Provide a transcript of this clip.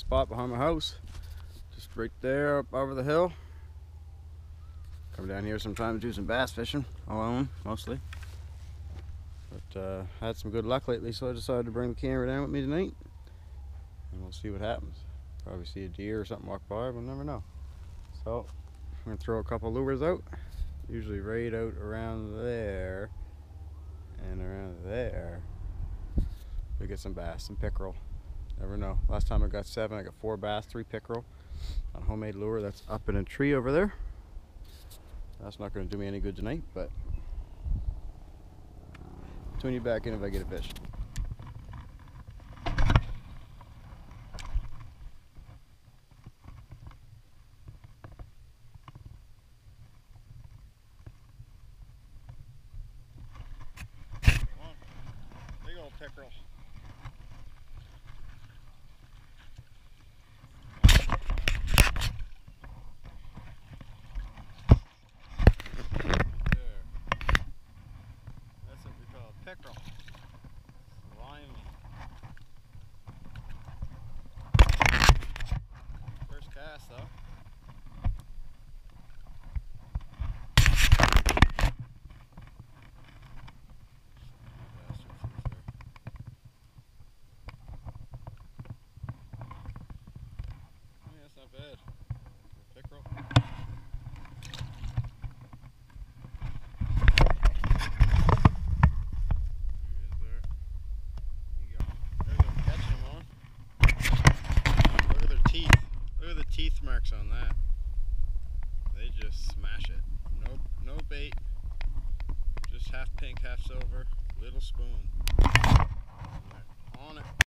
spot behind my house, just right there up over the hill. Come down here sometimes, do some bass fishing alone mostly, but I had some good luck lately, so I decided to bring the camera down with me tonight and we'll see what happens. Probably see a deer or something walk by, we'll never know. So I'm gonna throw a couple lures out, usually right out around there and around there. We get some bass, some pickerel, never know. Last time I got 7, I got 4 bass, 3 pickerel on a homemade lure that's up in a tree over there. That's not going to do me any good tonight, but tune you back in if I get a fish. Big old pickerel. Pickerel. Slimy. First cast though. Yeah, that's not bad. Pickerel. Teeth marks on that. They just smash it. No bait. Just half pink, half silver. Little spoon. On it.